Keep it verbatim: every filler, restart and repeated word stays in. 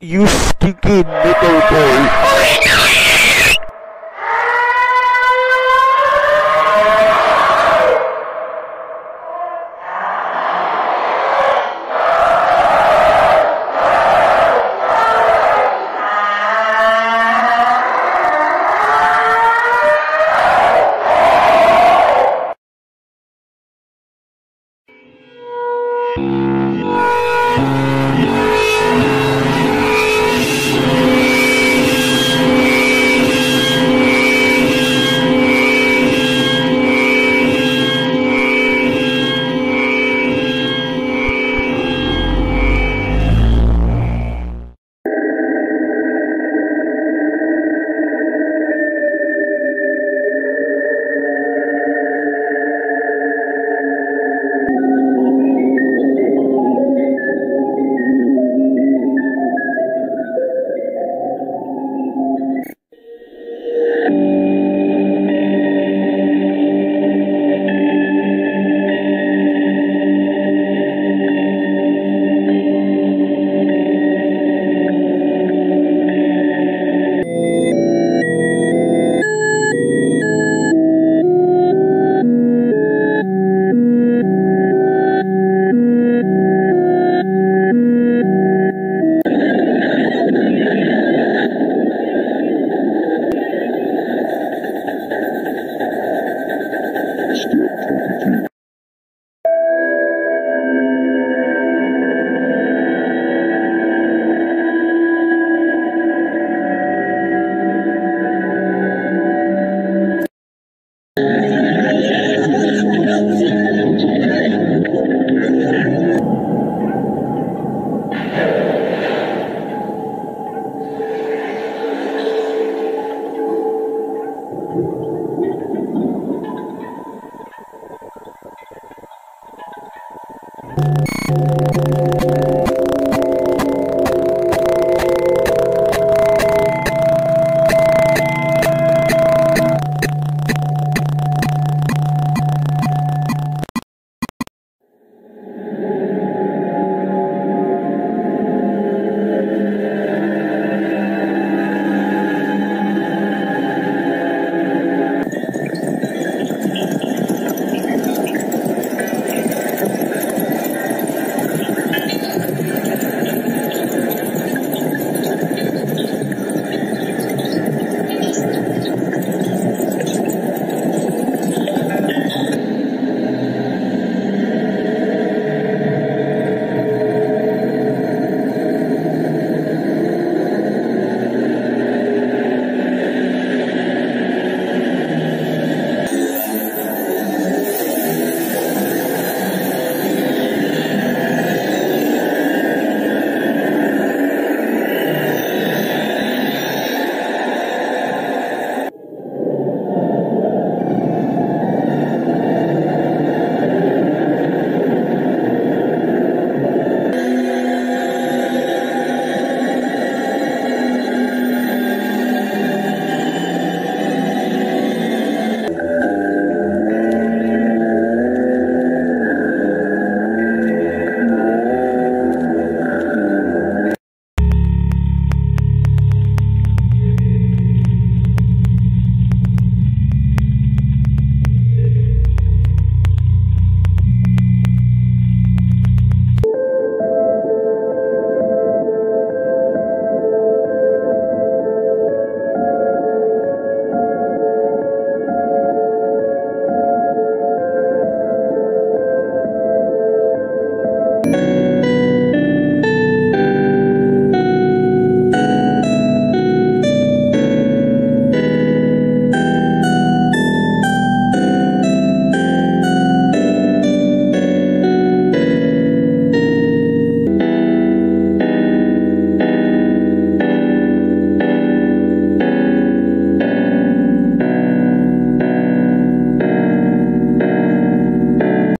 You stinky little boy.